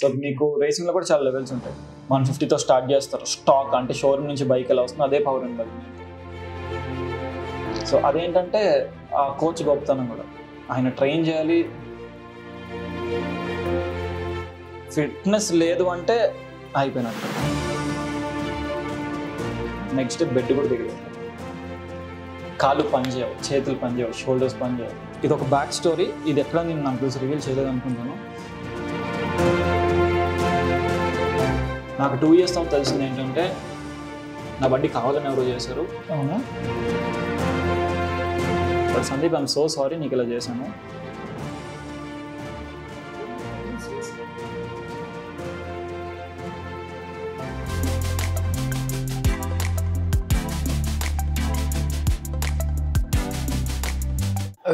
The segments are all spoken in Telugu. సో మీకు రేసింగ్లో కూడా చాలా లెవెల్స్ ఉంటాయి. 150తో స్టార్ట్ చేస్తారు, స్టాక్ అంటే షోరూమ్ నుంచి బైక్ ఎలా వస్తుందో అదే పవర్ అండ్ బైక్. సో అదేంటంటే ఆ కోచ్ గొప్పతనం కూడా, ఆయన ట్రైన్ చేయాలి. ఫిట్నెస్ లేదు అంటే అయిపోయినట్టు. నెక్స్ట్ బెడ్ కూడా దిగలేదు, కాళ్ళు పనిచేయవు, చేతులు పనిచేయవు, షోల్డర్స్ పనిచేయవు. ఇది ఒక బ్యాక్ స్టోరీ, ఇది ఎక్కడ నేను నాకు రివీల్ చేయలేదు అనుకుంటున్నాను. నాకు 2 years తర్వాత తెలిసింది ఏంటంటే నా బండి కావాలని ఎవరు చేశారు. అవునా సందీప్, ఐఎమ్ సో సారీ నీకు ఇలా చేశాను.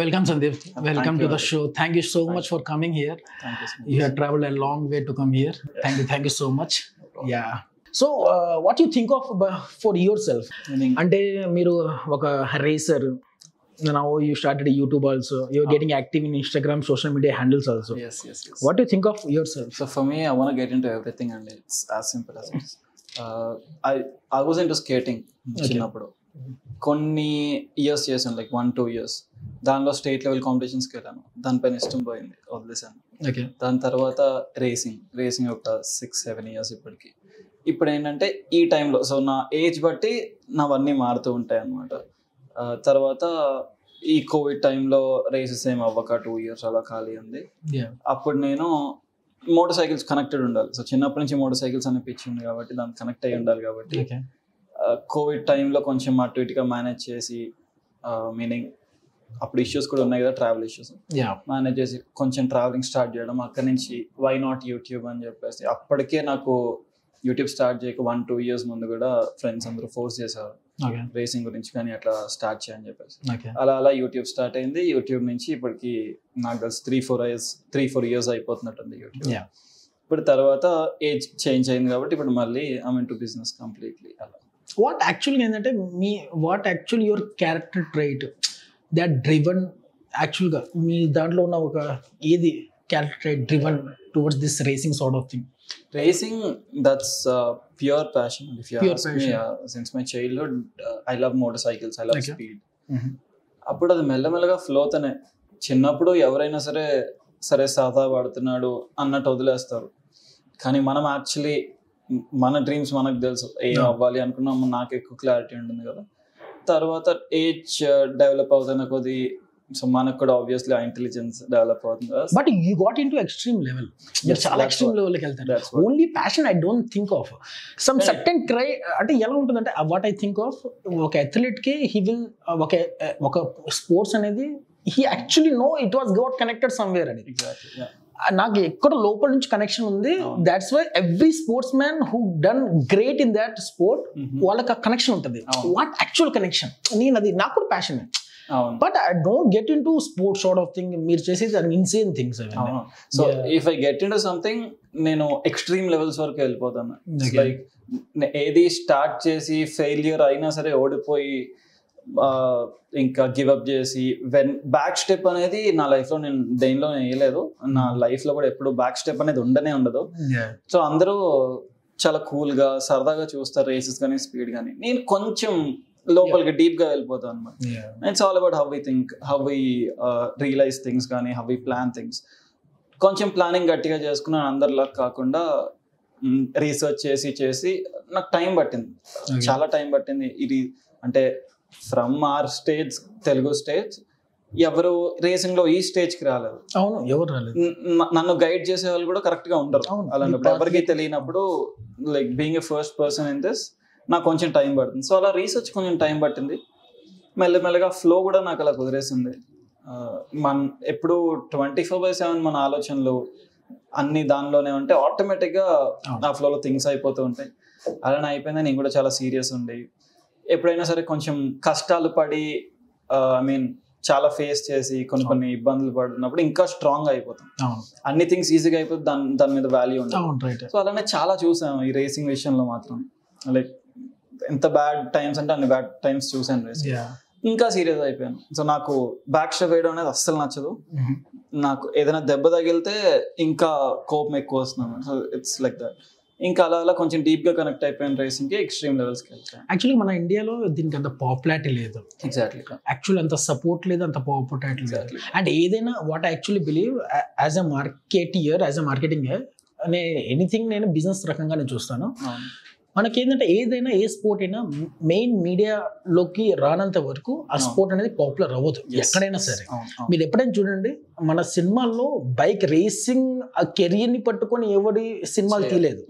Welcome Sandeep, welcome to the show. Thank you so much for coming here. Thank you so much. You have traveled a long way to come here. Thank you so much. Yeah. So what you think of for yourself? Ante meeru oka racer, now you started YouTube also. You are getting active in Instagram, social media handles also. Yes, yes, yes. What do you think of yourself? So for me, I want to get into everything and it's as simple as this. I was into skating chinnappudu. కొన్ని ఇయర్స్ చేశాను, లైక్ 1-2 years. దానిలో స్టేట్ లెవెల్ కాంపిటీషన్స్కి వెళ్ళాను, దానిపైన ఇష్టం పోయింది, వదిలేసాను. ఓకే, దాని తర్వాత రేసింగ్ ఒక 6-7 years ఇప్పటికి. ఇప్పుడు ఏంటంటే ఈ టైంలో సో నా ఏజ్ బట్టి నావన్నీ మారుతూ ఉంటాయి అన్నమాట. తర్వాత ఈ కోవిడ్ టైంలో రేసెస్ ఏం అవ్వక 2 years అలా ఖాళీ ఉంది. అప్పుడు నేను మోటార్ సైకిల్స్ కనెక్టెడ్ ఉండాలి, సో చిన్నప్పటి నుంచి మోటార్ సైకిల్స్ అనిపించింది కాబట్టి దానికి కనెక్ట్ అయ్యి ఉండాలి కాబట్టి కోవిడ్ టైంలో కొంచెం అటు ఇటుగా మేనేజ్ చేసి, మీనింగ్ అప్పుడు ఇష్యూస్ కూడా ఉన్నాయి కదా ట్రావెల్ ఇష్యూస్, మేనేజ్ చేసి కొంచెం ట్రావెలింగ్ స్టార్ట్ చేయడం. అక్కడ నుంచి వై నాట్ యూట్యూబ్ అని చెప్పేసి, అప్పటికే నాకు యూట్యూబ్ స్టార్ట్ చేయక 1-2 years ముందు కూడా ఫ్రెండ్స్ అందరూ ఫోర్స్ చేశారు రేసింగ్ గురించి, కానీ అట్లా స్టార్ట్ చేయని చెప్పేసి అలా యూట్యూబ్ స్టార్ట్ అయింది. యూట్యూబ్ నుంచి ఇప్పటికి నాకు తెలిసి 3-4 years అయిపోతున్నట్టుంది యూట్యూబ్. ఇప్పుడు తర్వాత ఏజ్ చేంజ్ అయింది కాబట్టి ఇప్పుడు మళ్ళీ I mean to business completely అలా. What actually ఏంటంటే మీ what actual your character trait that driven యాక్చువల్గా మీ దాంట్లో ఉన్న ఒక ఏది character trait driven towards this racing sort of thing? Racing that's pure passion. If you ask me since my childhood I love motor cycles, I love speed. అప్పుడు అది మెల్లమెల్లగా ఫ్లోతోనే, చిన్నప్పుడు ఎవరైనా సరే సాదా వాడుతున్నాడు అన్నట్టు వదిలేస్తారు, కానీ మనం యాక్చువల్లీ మన డ్రీమ్స్ మనకు తెలుసు, ఏం అవ్వాలి అనుకున్నాము, నాకు ఎక్కువ క్లారిటీ ఉంటుంది కదా. తర్వాత ఏజ్ డెవలప్ అవుతున్న కొద్ది సో మనకు కూడా ఆబ్వియస్లీ ఆ ఇంటెలిజెన్స్ డెవలప్ అవుతుంది కదా. But you got in to extreme level, చాలా ఎక్స్ట్రీమ్ లెవెల్కి వెళ్తారు. Only passion I don't think of some certain cry అంటే ఎలా ఉంటుందంటే వాట్ ఐ థింక్ ఆఫ్ ఒక అథ్లెట్కి హీ విల్ ఒక స్పోర్ట్స్ అనేది he actually no it was got connected somewhere అనేది. నాకు ఎక్కడ లోపల నుంచి కనెక్షన్ ఉంది, that's why every sports man who done great in that sport వాళ్ళకి ఆ కనెక్షన్ ఉంటుంది. వాట్ యాక్చువల్ కనెక్షన్ నేను అది నాకు కూడా passion, but I don't get in to sports sort of thing. మీరు చేసేది insane things. So if I get in to something నేను ఎక్స్ట్రీమ్ లెవెల్స్ వరకు వెళ్ళిపోతాను. లైక్ ఏది స్టార్ట్ చేసి ఫెయిల్యూర్ అయినా సరే ఓడిపోయి ఇంకా గివప్ చేసి బ్యాక్ స్టెప్ అనేది నా లైఫ్లో నేను దేనిలో వేయలేదు. నా లైఫ్లో కూడా ఎప్పుడు బ్యాక్ స్టెప్ అనేది ఉండదు. సో అందరూ చాలా కూల్గా సరదాగా చూస్తారు రేసెస్ కానీ స్పీడ్ కానీ, నేను కొంచెం లోపలికి డీప్గా వెళ్ళిపోతాను అనమాట. It's all about how we think, how we realize things కానీ హౌ వి ప్లాన్ థింగ్స్. కొంచెం ప్లానింగ్ గట్టిగా చేసుకున్నాను అందరిలా కాకుండా, రీసెర్చ్ చేసి నాకు టైం పట్టింది, చాలా టైం పట్టింది. ఇది అంటే from our stage Telugu stage ఎవరు రేసింగ్ లో ఈ స్టేజ్ కి రాలేదు. అవును, ఎవరు రాలేదు. నన్ను గైడ్ చేసే వాళ్ళు కూడా కరెక్ట్ గా ఉండరు. అలాంటప్పుడు ఎవరికి తెలియనప్పుడు like being a first person in this నాకు కొంచెం టైం పడుతుంది. సో అలా రీసెర్చ్ కొంచెం టైం పట్టింది. మెల్లమెల్లగా ఫ్లో కూడా నాకు అలా కుదిరేసింది. మన ఎప్పుడు 24/7 మన ఆలోచనలు అన్ని దానిలోనే ఉంటే ఆటోమేటిక్ గా ఆ ఫ్లోలో థింగ్స్ అయిపోతూ ఉంటాయి. అలానే అయిపోయింది. నేను కూడా చాలా సీరియస్ ఉండేవి, ఎప్పుడైనా సరే కొంచెం కష్టాలు పడి ఐ మీన్ చాలా ఫేస్ చేసి కొన్ని ఇబ్బందులు పడుతున్నప్పుడు ఇంకా స్ట్రాంగ్ అయిపోతాం. అన్ని థింగ్స్ ఈజీగా అయిపోతుంది, దాని మీద వాల్యూ ఉంటుంది. సో అలానే చాలా చూసాను ఈ రేసింగ్ విషయంలో మాత్రం. లైక్ ఎంత బ్యాడ్ టైమ్స్ అంటే అన్ని బ్యాడ్ టైమ్స్ చూసాను రేసింగ్. ఇంకా సీరియస్ అయిపోయాను. సో నాకు బ్యాక్ స్ట్రాప్ వేయడం అనేది అస్సలు నచ్చదు. నాకు ఏదైనా దెబ్బ తగిలితే ఇంకా కోపం ఎక్కువ వస్తున్నాను. So it's like that. ఇంకా అలా అలా కొంచెం డీప్ గా కనెక్ట్ అయిపోయిన రేసింగ్ కి ఎక్స్ట్రీమ్ లెవెల్స్ కి వెళ్తాను. యాక్చువల్లీ మన ఇండియాలో దీనికి అంత పాపులారిటీ లేదు, ఎగ్జాక్ట్లీ యాక్చువల్ అంత సపోర్ట్ లేదు, అంత పాపులారిటీ లేదు. అండ్ ఏదైనా what I actually believe as a marketer, as a marketing anything నేను బిజినెస్ రకంగా నేను చూస్తాను. మనకి ఏంటంటే ఏదైనా ఏ స్పోర్ట్ అయినా మెయిన్ మీడియాలోకి రానంత వరకు ఆ స్పోర్ట్ అనేది పాపులర్ అవ్వదు ఎక్కడైనా సరే. మీరు ఎప్పుడైనా చూడండి, మన సినిమాల్లో బైక్ రేసింగ్ ఆ కెరీర్ ని పట్టుకొని ఎవరి సినిమాలు తీయలేదు.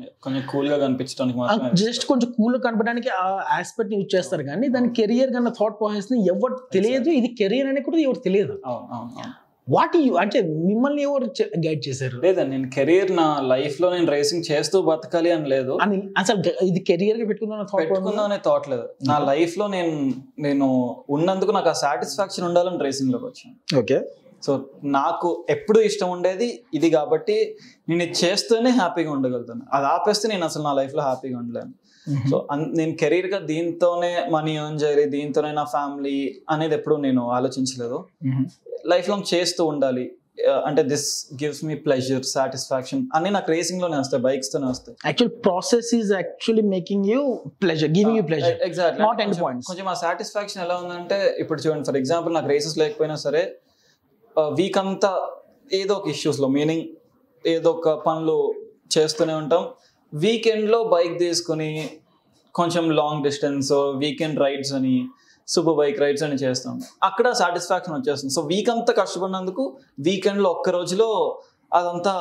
జస్ట్ కొంచెం కూల్ గా కనపడడానికి ఆ ఆస్పెక్ట్ యూజ్ చేస్తారు, కానీ దాని కెరియర్ కన్నా థాట్ ప్రాసెస్ ని ఎవరు తెలియదు. ఇది కెరియర్ అనేది కూడా ఎవరు తెలియదు. వాట్ యూ అంటే మిమ్మల్ని ఎవరు గైడ్ చేశారు? లేదండి, నేను కెరీర్ నా లైఫ్ లో నేను రేసింగ్ చేస్తూ బతకాలి అని లేదు. అసలు ఇది కెరియర్ గా పెట్టుకుందాం అనే థాట్ లేదు. నా లైఫ్ లో నేను ఉన్నందుకు నాకు ఆ సాటిస్ఫాక్షన్ ఉండాలని రేసింగ్ లోకి వచ్చాను. ఓకే, సో నాకు ఎప్పుడు ఇష్టం ఉండేది ఇది, కాబట్టి నేను ఇది చేస్తూనే హ్యాపీగా ఉండగలుగుతాను. అది ఆపేస్తే నేను అసలు నా లైఫ్ లో హ్యాపీగా ఉండలేను. సో నేను కెరీర్ గా దీంతోనే మనీ ఎర్న్ చేయాలి, దీంతోనే నా ఫ్యామిలీ అనేది ఎప్పుడు నేను ఆలోచించలేదు. లైఫ్ లాంగ్ చేస్తూ ఉండాలి అంటే this gives me pleasure, satisfaction అన్ని నాకు రేసింగ్ లోనే వస్తాయి, బైక్స్ తోనే వస్తాయి. Actual process is actually making you pleasure, giving you pleasure. Exactly not end points. కొంచెం ఆ సాటిస్ఫాక్షన్ ఎలా ఉందంటే, ఇప్పుడు చూడండి, ఫర్ ఎగ్జాంపుల్ నాకు రేసెస్ లేకపోయినా సరే వీక్ అంతా ఏదో ఒక ఇష్యూస్ లో, మీనింగ్ ఏదో ఒక పనులు చేస్తూనే ఉంటాం. వీకెండ్ లో బైక్ తీసుకుని కొంచెం లాంగ్ డిస్టెన్స్ వీకెండ్ రైడ్స్ అని, సూపర్ బైక్ రైడ్స్ అని చేస్తాం. అక్కడ సాటిస్ఫాక్షన్ వచ్చేస్తుంది. సో వీక్ అంతా కష్టపడినందుకు వీకెండ్ లో ఒక్క రోజులో అదంతా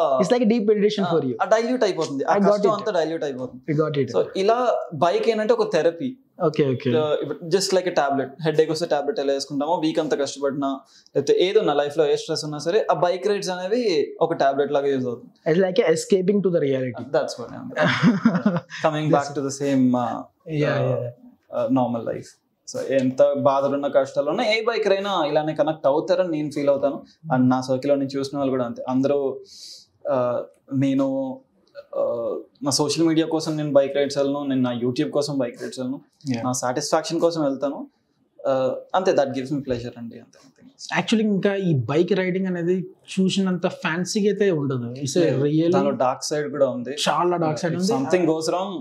డైల్యూట్ అయిపోతుంది, అంతా డైల్యూట్ అయిపోతుంది. సో ఇలా బైక్ ఏంటంటే ఒక therapy. Just like a tablet, headache వస్తే టాబ్లెట్ ఎలా వేసుకుంటామో, వీక్ అంతా కష్టపడినా లేకపోతే ఏదో నా లైఫ్ లో ఏ స్ట్రెస్ ఉన్నా సరే ఆ బైక్ రైడ్స్ అనేవి ఒక టాబ్లెట్ లాగా యూజ్ అవుతుంది. Like escaping to the reality. That's what I am coming back to the same normal life. So ఎంత బాధలున్నా కష్టాలు ఉన్నా ఏ బైకర్ అయినా ఇలానే కనెక్ట్ అవుతారని నేను ఫీల్ అవుతాను. అండ్ నా సర్కిల్లో నేను చూసిన వాళ్ళు కూడా అంతే, అందరూ నేను నా సోషల్ మీడియా కోసం నేను బైక్ రైడ్స్ వెళ్ళను, నేను నా యూట్యూబ్ కోసం బైక్ రైడ్స్ వెళ్ళను, నా సాటిస్ఫాక్షన్ కోసం వెళ్తాను అంతే. దట్ గివ్స్ మీ ప్లెజర్ అండి, అంతే. యాక్చువల్లీ ఇంకా ఈ బైక్ రైడింగ్ అనేది చూసినంత ఫ్యాన్సీగా అయితే ఉండదు, డార్క్ సైడ్ కూడా ఉంది, చాలా డార్క్ సైడ్ ఉంది. సంథింగ్ గోస్ రాంగ్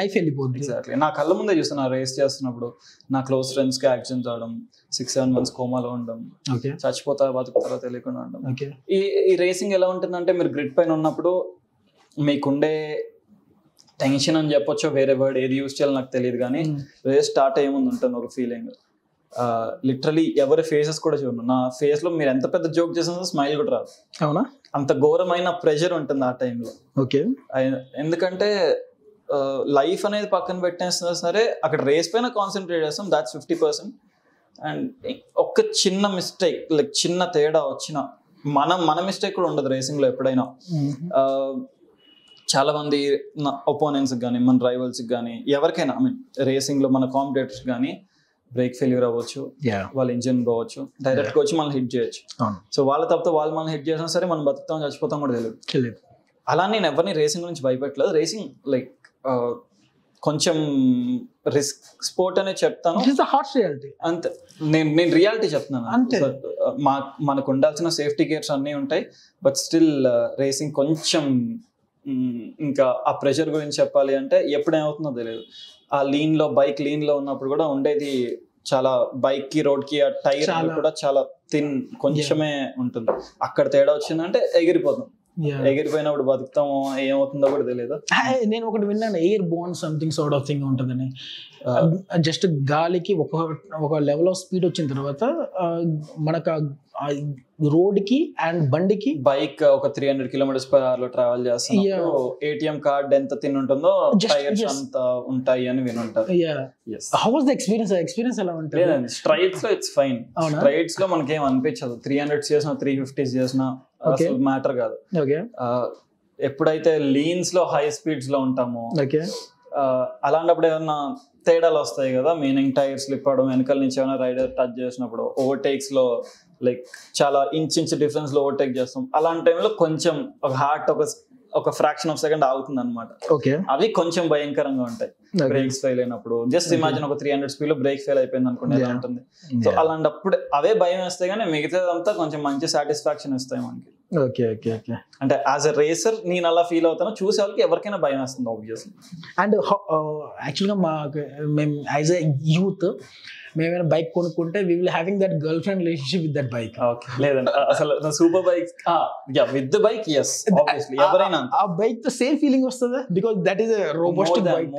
లైఫ్ వెళ్ళిపోతుంది. ఎగ్జాక్ట్లీ నా కళ్ళ ముందే చూస్తున్నా రేస్ చేస్తున్నప్పుడు నా క్లోజ్ ఫ్రెండ్స్ కి యాక్సిడెంట్స్ అవడం, 6-7 months కోమాలో ఉండడం, చచ్చిపోతా బతుకుతారో తెలియకుండా ఉండడం. ఈ రేసింగ్ ఎలా ఉంటుందంటే, మీరు గ్రిడ్ పైన ఉన్నప్పుడు మీకుండే టెన్షన్ అని చెప్పొచ్చు, వేరే వర్డ్ ఏది యూజ్ చేయాలో నాకు తెలియదు, కానీ రేస్ స్టార్ట్ అయ్యే ముందు ఉంటుంది ఒక ఫీలింగ్. లిటరలీ ఎవరి ఫేసెస్ కూడా చూడండి, నా ఫేస్ లో మీరు ఎంత పెద్ద జోక్ చేసినా స్మైల్ కూడా రాదు. అవునా, అంత ఘోరమైన ప్రెషర్ ఉంటుంది ఆ టైంలో. ఓకే, ఎందుకంటే లైఫ్ అనేది పక్కన పెట్టేస్తున్నా సరే అక్కడ రేస్ పైన కాన్సన్ట్రేట్ చేస్తాం. దాట్స్ 50%. అండ్ ఒక్క చిన్న మిస్టేక్, లైక్ చిన్న తేడా వచ్చిన మన మిస్టేక్ కూడా ఉండదు రేసింగ్ లో ఎప్పుడైనా. చాలా మంది ఒపోనెంట్స్ కానీ, మన రైవల్స్ కానీ, ఎవరికైనా, ఐ మీన్ రేసింగ్ లో మన కాంపిటేటర్స్ కానీ బ్రేక్ ఫెయిల్యూర్ అవ్వచ్చు, వాళ్ళ ఇంజిన్ పోవచ్చు, డైరెక్ట్ గా వచ్చి మనం హిట్ చేయొచ్చు. సో వాళ్ళ తప్ప వాళ్ళు మనం హిట్ చేసినా సరే మనం బతుకుతాం చచ్చిపోతాం కూడా తెలియదు. అలా నేను ఎవరిని రేసింగ్ గురించి భయపెట్టలేదు. రేసింగ్ లైక్ కొంచెం రిస్క్ స్పోర్ట్ అనే చెప్తాను, అంతే. నేను రియాలిటీ చెప్తున్నాను అంతే. మనకు ఉండాల్సిన సేఫ్టీ గేర్స్ అన్నీ ఉంటాయి, బట్ స్టిల్ రేసింగ్ కొంచెం ఇంకా ఆ ప్రెషర్ గురించి చెప్పాలి అంటే ఎప్పుడేమవుతుందో తెలియదు. ఆ లీన్ లో, బైక్ లీన్ లో ఉన్నప్పుడు కూడా ఉండేది చాలా, బైక్ కి రోడ్ కి ఆ టైర్ కూడా చాలా థిన్ కొంచెమే ఉంటుంది. అక్కడ తేడా వచ్చిందంటే ఎగిరిపోతాం. ఎగిరిపోయినప్పుడు బతుకుతామో ఏమవుతుందో కూడా తెలియదు. నేను ఒకటి విన్నాను, airborne something sort of thing ఉంటుందని. జస్ట్ గాలికి ఒక లెవెల్ ఆఫ్ స్పీడ్ వచ్చిన తర్వాత మనకు రోడ్ కి అండ్ బండికి, బైక్ ఒక 300 km/h లో ట్రావెల్ చేస్తాను, ATM కార్డ్ ఎంత తిన్ ఉంటుందో టైర్స్ అంత ఉంటాయి అని వినుంటారు. How was the experience? Experience ఎలా ఉంటుంది? స్ట్రైట్స్ లో ఇట్స్ ఫైన్. స్ట్రైట్స్ లో మనకి ఏం అనిపించదు. 300 చేసినా 350 చేసినా అసలు మ్యాటర్ కాదు. ఎప్పుడైతే లీన్స్ లో హై స్పీడ్స్ లో ఉంటామో అలాంటప్పుడు ఏమన్నా తేడాలు వస్తాయి కదా, మీనింగ్ టైర్ స్లిప్ అవడం, వెనకాల నుంచి ఏమైనా రైడర్ టచ్ చేసినప్పుడు, ఓవర్టేక్స్ లో లైక్ చాలా ఇంచ్ డిఫరెన్స్ లో ఓవర్టేక్ చేస్తాం. అలాంటి టైంలో కొంచెం ఒక హార్ట్, ఒక ఒక ఫ్రాక్షన్ ఆఫ్ సెకండ్ ఆగుతుంది అనమాట. అవి కొంచెం భయంకరంగా ఉంటాయి బ్రేక్స్ ఫెయిల్ అయినప్పుడు. జస్ట్ ఇమాజిన్ ఒక 300 స్పీడ్ లో బ్రేక్ ఫెయిల్ అయిపోయింది అనుకుంటే ఎలా ఉంటుంది. సో అలాంటప్పుడు అవే భయం వేస్తాయి, కానీ మిగతాదంతా కొంచెం మంచి సాటిస్ఫాక్షన్ ఇస్తాయి మనకి. Okay okay okay. అంటే యాజ్ అ రేసర్ నేను అలా ఫీల్ అవుతాను, చూసే వాళ్ళకి ఎవరికైనా భయం వేస్తుంది ఆబ్వియస్లీ. అండ్ యాక్చువల్గా మేము యాజ్ ఎ యూత్ మేమైనా బైక్ కొనుక్కుంటే we will having that girl friend relationship with that bike. Okay లేదండి అసలు super bike with the bike yes obviously ఎవరైనా ఆ బైక్ తో సేమ్ ఫీలింగ్ వస్తుంది because that is a robustic bike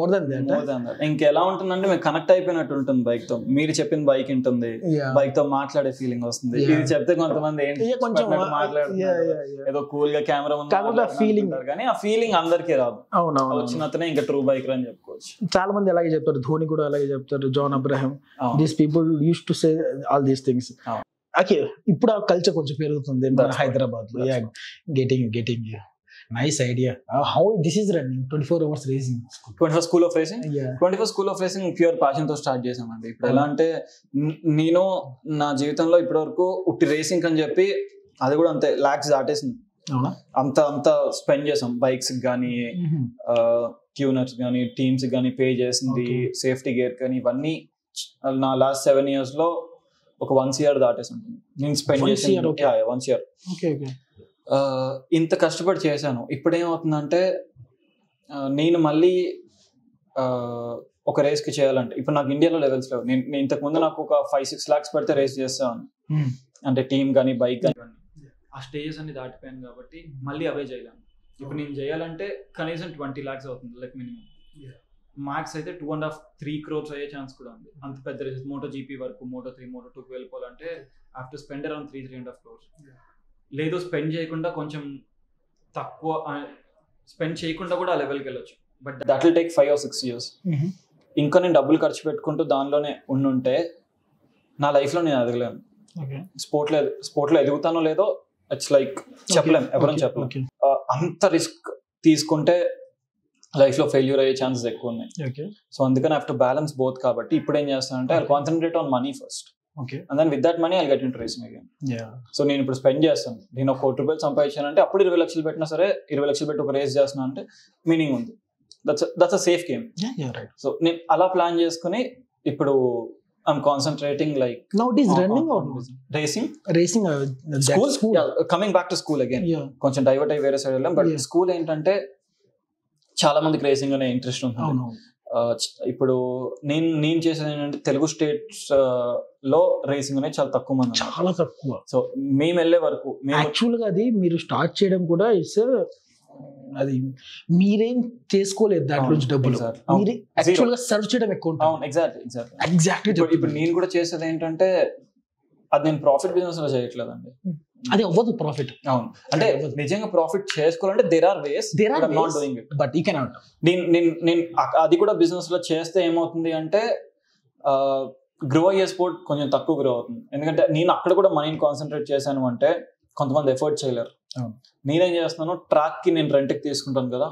more than that. ఇంకా ఎలా ఉంటుందంటే మేము కనెక్ట్ అయిపోయినట్టు ఉంటుంది బైక్ తో. మీరు చెప్పిన బైక్ ఉంటుంది, బైక్ తో మాట్లాడే ఫీలింగ్ వస్తుంది. ఇది చెప్తే కొంతమంది ఏంటి కొంచెం ఏదో కూల్ గా కెమెరా ఉంది కానీ ఆ ఫీలింగ్ అందరికీ రాదు. వచ్చినతనే ఇంకా ట్రూ బైక్ అని చెప్పుకోవచ్చు. చాలా మంది అలాగే చెప్తారు, ధోని కూడా అలాగే చెప్తారు, John Abraham, these people used to say all these things. Okay ఇప్పుడు ఆ కల్చర్ కొంచెం పెరుగుతుంది హైదరాబాద్ లో. Getting nice idea. How this is running 24 hours racing, 24 school of racing. Yeah, 24 school of racing pure passion to start చేశామండి. ఇప్పుడు ఎలా అంటే నేను నా జీవితంలో ఇప్పటివరకు ఉట్టి రేసింగ్ అని చెప్పి అది కూడా అంతే లాక్స్ దాటేసింది. అవునా అంత స్పెండ్ చేసాం బైక్స్ కానీ ట్యూనర్స్ కానీ టీమ్స్ కానీ పే చేసింది, సేఫ్టీ గేర్ కానీ ఇవన్నీ నా లాస్ట్ 7 years లో ఒక 1 year దాటేసి నేను స్పెండ్ చేసాను. 1 year ఇంత కష్టపడి చేశాను. ఇప్పుడేమవుతుందంటే నేను మళ్ళీ ఒక రేస్కి చేయాలంటే ఇప్పుడు నాకు ఇండియాలో లెవెల్స్ లేవు. నేను ఇంతకుముందు నాకు ఒక 5-6 lakhs పెడితే రేస్ చేస్తాను అంటే టీమ్ కానీ బైక్ కానీ. ఆ స్టేజెస్ అన్ని దాటిపోయాను కాబట్టి మళ్ళీ అవే చేయలేను. ఇప్పుడు నేను చేయాలంటే కనీసం 20 lakhs అవుతుంది లైక్ మినిమం. మ్యాక్స్ అయితే 2.5-3 crores అయ్యే ఛాన్స్ కూడా ఉంది. అంత పెద్ద రేసెస్ MotoGP వరకు Moto3, Moto2కి వెళ్ళిపోవాలంటే have to spend around 3-3.5 crores. లేదు స్పెండ్ చేయకుండా కొంచెం తక్కువ స్పెండ్ చేయకుండా కూడా ఆ లెవెల్కి వెళ్ళొచ్చు. But that will take 5 or 6 years. ఇంకా నేను డబ్బులు ఖర్చు పెట్టుకుంటూ దానిలోనే ఉండుంటే నా లైఫ్లో నేను ఎదగలేను. స్పోర్ట్లో ఎదుగుతానో లేదో ఇట్స్ లైక్ చెప్పలేం, ఎవరైనా చెప్పలేం. అంత రిస్క్ తీసుకుంటే లైఫ్లో ఫెయిల్యూర్ అయ్యే ఛాన్సెస్ ఎక్కువ ఉన్నాయి. సో అందుకని హ్యావ్ టు బ్యాలెన్స్ బోత్. కాబట్టి ఇప్పుడు ఏం చేస్తానంటే I concentrate on money first. And then with that money I'll get into racing again. So నేను ఇప్పుడు స్పెండ్ చేస్తాను. నేను ఒక 1 crore సంపాదించానంటే అప్పుడు 20 lakhs పెట్టినా సరే 20 lakhs పెట్టి ఒక రేస్ చేస్తున్నా అంటే మీనింగ్ ఉంది. That's a safe game. So నేను అలా ప్లాన్ చేసుకుని ఇప్పుడు I'm concentrating like nowadays running or racing school. Coming back to school again. కొంచెం డైవర్ట్ అయ్యి వేరే సైడ్ వెళ్ళాం. బట్ స్కూల్ ఏంటంటే చాలా మందికి రేసింగ్ అనే ఇంట్రెస్ట్ ఉంటుంది. ఇప్పుడు నేను చేసేది ఏంటంటే తెలుగు స్టేట్స్ లో రేసింగ్ అనేది చాలా తక్కువ మంది, చాలా తక్కువ. సో మేము వెళ్ళే వరకు యాక్చువల్ గా అది మీరు స్టార్ట్ చేయడం కూడా ఇట్స్ అది మీరేం చేసుకోలేదు దాంట్లో నుంచి డబ్బులు యాక్చువల్ గా సర్వ్ చేయడం ఎక్కువ. ఎగ్జాక్ట్లీ ఇప్పుడు నేను కూడా చేసేది ఏంటంటే అది నేను ప్రాఫిట్ బిజినెస్ లో చేయట్లేదు అండి. అది అవ్వదు ప్రాఫిట్. అవును అంటే నిజంగా ప్రాఫిట్ చేసుకోవాలంటే there are ways, not doing it but you cannot. నేను అది కూడా బిజినెస్ లో చేస్తే ఏమవుతుంది అంటే గ్రో అయ్యే స్పోర్ట్ కొంచెం తక్కువ గ్రో అవుతుంది. ఎందుకంటే నేను అక్కడ కూడా మనీని కాన్సన్ట్రేట్ చేశాను అంటే కొంతమంది ఎఫర్ట్ చేయలేరు. నేనేం చేస్తున్నాను, ట్రాక్ కి నేను రెంట్కి తీసుకుంటాను కదా,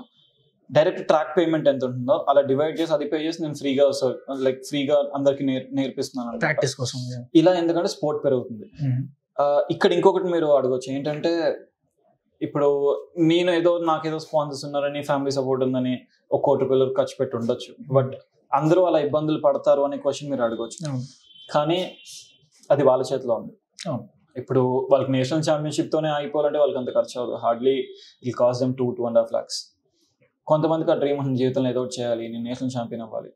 డైరెక్ట్ ట్రాక్ పేమెంట్ ఎంత ఉంటుందో అలా డివైడ్ చేసి అది పే చేసి నేను ఫ్రీగా లైక్ ఫ్రీగా అందరికి నేర్పిస్తున్నాను ప్రాక్టీస్ కోసం ఇలా. ఎందుకంటే స్పోర్ట్ పెరుగుతుంది. ఇక్కడ ఇంకొకటి మీరు అడగొచ్చు ఏంటంటే ఇప్పుడు నేను నాకేదో స్పాన్సర్స్ ఉన్నారని ఫ్యామిలీ సపోర్ట్ ఉందని 1 crore ఖర్చు పెట్టి ఉండొచ్చు. బట్ అందరూ అలా ఇబ్బందులు పడతారు అనే క్వశ్చన్ మీరు అడగొచ్చు, కానీ అది వాళ్ళ చేతిలో ఉంది. ఇప్పుడు వాళ్ళకి నేషనల్ ఛాంపియన్షిప్ తోనే అయిపోవాలంటే వాళ్ళకి అంత ఖర్చు అవ్వదు. Hardly it cost them 2-2.5 lakhs. కొంతమందికి ఆ డ్రీమ్ ఉన్న జీవితంలో ఏదో ఒకటి చేయాలి, నేను నేషనల్ ఛాంపియన్ అవ్వాలి,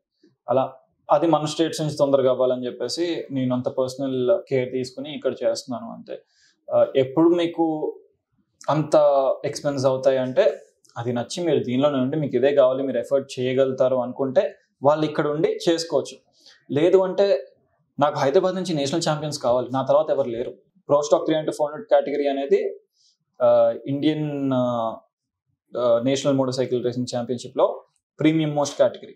అలా అది మన స్టేట్స్ నుంచి తొందరగా అవ్వాలని చెప్పేసి నేను అంత పర్సనల్ కేర్ తీసుకుని ఇక్కడ చేస్తున్నాను అంతే. ఎప్పుడు మీకు అంత ఎక్స్పెన్స్ అవుతాయి అంటే అది నచ్చి మీరు దీనిలోనే ఉండి మీకు ఇదే కావాలి, మీరు ఎఫర్ట్ చేయగలుగుతారు అనుకుంటే వాళ్ళు ఇక్కడ ఉండి చేసుకోవచ్చు. లేదు అంటే నాకు హైదరాబాద్ నుంచి నేషనల్ ఛాంపియన్స్ కావాలి, నా తర్వాత ఎవరు లేరు. ప్రో స్టాక్ 300-400 కేటగిరీ అనేది Indian national motorcycle racing ఛాంపియన్షిప్లో ప్రీమియం మోస్ట్ కేటగిరీ.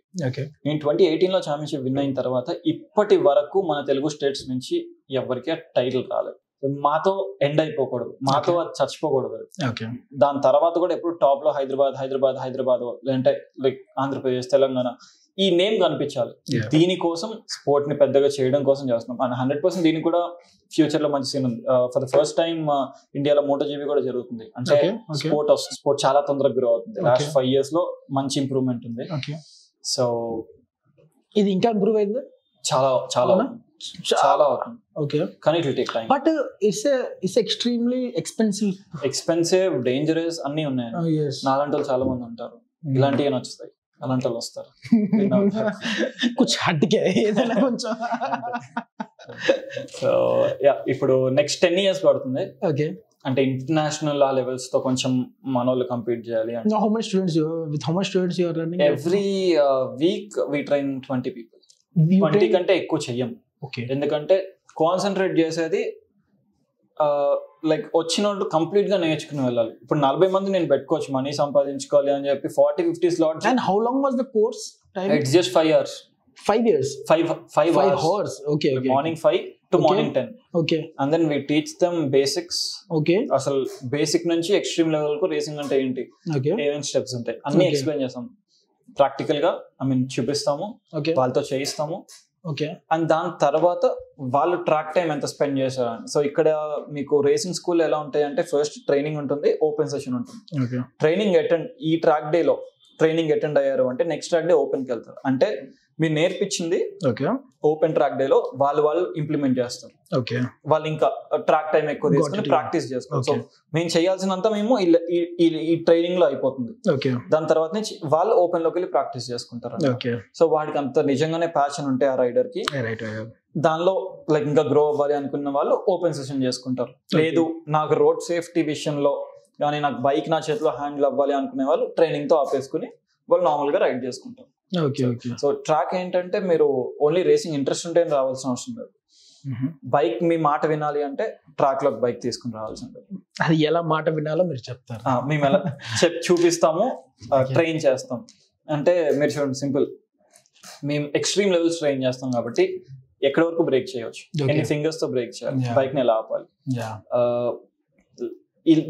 నేను 2018లో ఛాంపియన్షిప్ విన్ అయిన తర్వాత ఇప్పటి వరకు మన తెలుగు స్టేట్స్ నుంచి ఎవరికి ఆ టైటిల్ రాలేదు. మాతో ఎండ్ అయిపోకూడదు, మాతో అది చచ్చిపోకూడదు. దాని తర్వాత కూడా ఎప్పుడు టాప్ లో హైదరాబాద్ లేదంటే లైక్ ఆంధ్రప్రదేశ్, తెలంగాణ ఈ నేమ్ కనిపించాలి. దీనికోసం స్పోర్ట్ ని పెద్దగా చేయడం కోసం చేస్తున్నాం. అండ్ 100% దీనికి కూడా ఫ్యూచర్ లో మంచి సీన్ ఉంది. ఫర్ ద ఫస్ట్ టైం ఇండియాలో MotoGP కూడా జరుగుతుంది. అంటే స్పోర్ట్ చాలా తొందరగా గ్రో అవుతుంది. లాస్ట్ 5 years లో మంచి ఇంప్రూవ్మెంట్ ఉంది. సో ఇది ఇంకా ఇంప్రూవ్ అయింది చాలా చాలా చాలా అవుతుంది. Okay, కానీ it will take time. But it's extremely expensive, dangerous అన్నీ ఉన్నాయి. నాలంటి వాళ్ళు చాలా మంది ఉంటారు, ఇలాంటివి అని వచ్చేస్తాయి, అలాంటి వాళ్ళు వస్తారు. సో ఇప్పుడు నెక్స్ట్ 10 years పడుతుంది. Okay. అంటే ఇంటర్నేషనల్ ఆ లెవెల్స్ తో కొంచెం మనోళ్ళు కంపీట్ చేయాలి. Every week we train 20 people. 20 కంటే ఎక్కువ చెయ్యం. ఎందుకంటే కాన్సన్ట్రేట్ చేసేది లైక్ వచ్చిన వాళ్ళు కంప్లీట్ గా నేర్చుకుని వెళ్ళాలి. ఇప్పుడు 40 మంది నేను పెట్టుకోవచ్చు, మనీ సంపాదించుకోవాలి అని చెప్పి 40-50 slots. And how long was the course? It's just 5 hours. 5 years? 5 hours. Okay. Morning 5 to morning 10. Okay. And then we teach them basics. Okay. అసలు బేసిక్ నుంచి ఎక్స్ట్రీమ్ లెవెల్ కు రేసింగ్ అంటే ఏంటి, ఏమేమి స్టెప్స్ ఉంటాయి అన్ని ఎక్స్ప్లెయిన్ చేస్తాం. ప్రాక్టికల్ గా చూపిస్తాము, వాళ్ళతో చేయిస్తాము. ఓకే. అండ్ దాని తర్వాత వాళ్ళు ట్రాక్ టైం ఎంత స్పెండ్ చేశారని. సో ఇక్కడ మీకు రేసింగ్ స్కూల్ ఎలా ఉంటాయి అంటే ఫస్ట్ ట్రైనింగ్ ఉంటుంది, ఓపెన్ సెషన్ ఉంటుంది. ట్రైనింగ్ అటెండ్ ఈ ట్రాక్ డే లో ట్రైనింగ్ అటెండ్ అయ్యారు అంటే నెక్స్ట్ ట్రాక్ డే ఓపెన్ కి వెళ్తారు. అంటే మీరు నేర్పించింది ఓపెన్ ట్రాక్ డే లో వాళ్ళు ఇంప్లిమెంట్ చేస్తారు. ఓకే. వాళ్ళు ఇంకా ట్రాక్ టైం ఎక్కువ తీసుకుని ప్రాక్టీస్ చేస్తారు. సో మేము చేయాల్సినంత మేము ఈ ట్రైనింగ్ లో అయిపోతుంది. దాని తర్వాత నుంచి వాళ్ళు ఓపెన్ లోకి వెళ్ళి ప్రాక్టీస్ చేసుకుంటారు. సో వాడికి అంత నిజంగానే ప్యాషన్ ఉంటే ఆ రైడర్ కి దానిలో లైక్ ఇంకా గ్రో అవ్వాలి అనుకున్న వాళ్ళు ఓపెన్ సెషన్ చేసుకుంటారు. లేదు నాకు రోడ్ సేఫ్టీ విషయంలో కానీ నాకు బైక్ నా చేతిలో హ్యాండిల్ అవ్వాలి అనుకునే వాళ్ళు ట్రైనింగ్ తో ఆపేసుకుని వాళ్ళు నార్మల్ గా రైడ్ చేసుకుంటారు. సో ట్రాక్ ఏంటంటే మీరు ఓన్లీ రేసింగ్ ఇంట్రెస్ట్ ఉంటే రావాల్సిన అవసరం లేదు. బైక్ మీ మాట వినాలి అంటే ట్రాక్ లో బైక్ తీసుకుని రావాల్సి ఉంటుంది. అది ఎలా మాట వినాలో మీరు చెప్తారు, మేము ఎలా చూపిస్తాము, ట్రైన్ చేస్తాం. అంటే మీరు చూడండి, సింపుల్ మేము ఎక్స్ట్రీమ్ లెవెల్స్ ట్రైన్ చేస్తాం కాబట్టి ఎక్కడి వరకు బ్రేక్ చేయవచ్చు, ఎన్ని ఫింగర్స్ తో బ్రేక్ చేయాలి, బైక్ ని ఎలా ఆపాలి.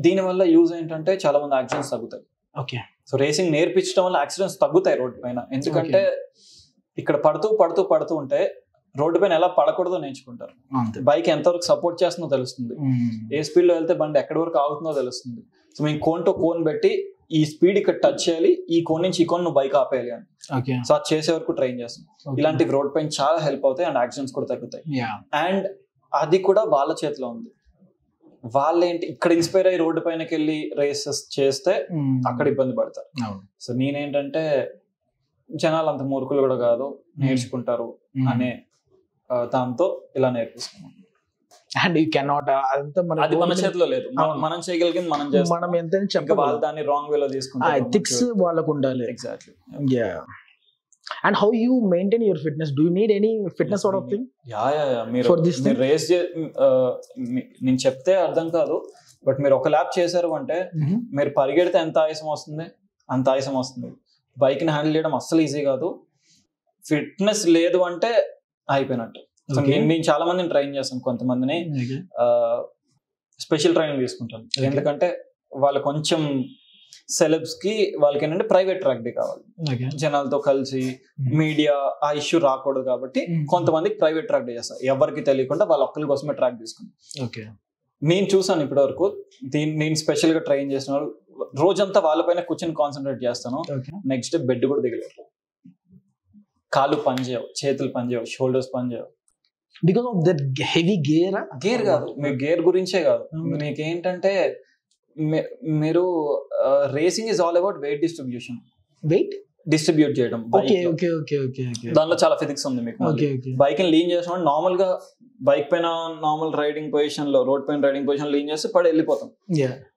దీనివల్ల యూజ్ ఏంటంటే చాలా మంది యాక్సిడెంట్స్ తగ్గుతాయి. ఓకే. సో రేసింగ్ నేర్పించడం వల్ల యాక్సిడెంట్స్ తగ్గుతాయి రోడ్డు పైన. ఎందుకంటే ఇక్కడ పడుతూ ఉంటే రోడ్డు పైన ఎలా పడకూడదో నేర్చుకుంటారు. బైక్ ఎంతవరకు సపోర్ట్ చేస్తుందో తెలుస్తుంది, ఏ స్పీడ్ లో వెళ్తే బండి ఎక్కడి వరకు ఆగుతుందో తెలుస్తుంది. సో మేము కోన్ తో కోన్ పెట్టి ఈ స్పీడ్ ఇక్కడ టచ్ చేయాలి, ఈ కోన్ నుంచి ఈ కోన్ నువ్వు బైక్ ఆపేయాలి అని. సో అది చేసే వరకు ట్రైన్ చేస్తాం. ఇలాంటివి రోడ్ పైన చాలా హెల్ప్ అవుతాయి అండ్ యాక్సిడెంట్స్ కూడా తగ్గుతాయి. అండ్ అది కూడా వాళ్ళ చేతిలో ఉంది. వాళ్ళేంటి ఇక్కడ ఇన్స్పైర్ అయ్యి రోడ్డు పైనకి వెళ్ళి రేసెస్ చేస్తే అక్కడ ఇబ్బంది పడతారు. సో నేనేంటంటే జనాలు అంత మూర్ఖులు కూడా కాదు, నేర్చుకుంటారు అనే దాంతో ఇలా నేర్పిస్తున్నాను. అండ్ యూ కెనాట్, అదంతా మన చేతిలో లేదు. మనం చేయగలిగింది మనం చేస్తాం. మనం ఎంతైనా చెప్ప వాళ్ళు దాన్ని రాంగ్ వేలో తీసుకుంటారు. ఎథిక్స్ వాళ్ళకు ఉండాలి. Exactly. Yeah. And how you maintain your fitness? Do you need any fitness sort of thing? Yeah. For this thing? Race, నేను చెప్తే అర్థం కాదు, బట్ మీరు ఒక ల్యాప్ చేశారు అంటే మీరు పరిగెడితే ఎంత ఆయాసం వస్తుంది అంత ఆయాసం వస్తుంది. బైక్ ని హ్యాండిల్ చేయడం అస్సలు ఈజీ కాదు. ఫిట్నెస్ లేదు అంటే అయిపోయినట్టు. నేను చాలా మందిని ట్రైన్ చేస్తాను, కొంతమందిని స్పెషల్ ట్రైనింగ్ తీసుకుంటాను. ఎందుకంటే వాళ్ళు కొంచెం సెలబ్స్ కి వాళ్ళకి ఏంటంటే ప్రైవేట్ ట్రాక్ డే కావాలి, జనాలతో కలిసి మీడియా ఆ ఇష్యూ రాకూడదు కాబట్టి కొంతమందికి ప్రైవేట్ ట్రాక్ డే చేస్తారు. ఎవరికి తెలియకుండా వాళ్ళ ఒక్కరి కోసమే ట్రాక్ తీసుకుంటారు. నేను చూసాను ఇప్పటి వరకు, నేను స్పెషల్ గా ట్రైన్ చేసిన వాళ్ళు రోజంతా వాళ్ళపైన కూర్చొని కాన్సన్ట్రేట్ చేస్తాను. నెక్స్ట్ డే బెడ్ కూడా దిగలేదు, కాళ్ళు పనిచేయవు, చేతులు పనిచేయవు, షోల్డర్స్ పనిచేయవు. Because of that heavy gear కాదు, మీ గేర్ గురించే కాదు. మీకేంటంటే మీరు racing is all about weight distribution, weight distribute చేయడం. దానిలో చాలా ఫిజిక్స్ ఉంది. మీకు బైక్ ని లీన్ చేసిన నార్మల్ గా బైక్ పైన నార్మల్ రైడింగ్ పొజిషన్ లో రోడ్ పైన రైడింగ్ పొజిషన్ లీన్ చేస్తే పడి వెళ్ళిపోతాం.